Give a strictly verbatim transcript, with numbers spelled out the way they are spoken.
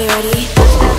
you ready?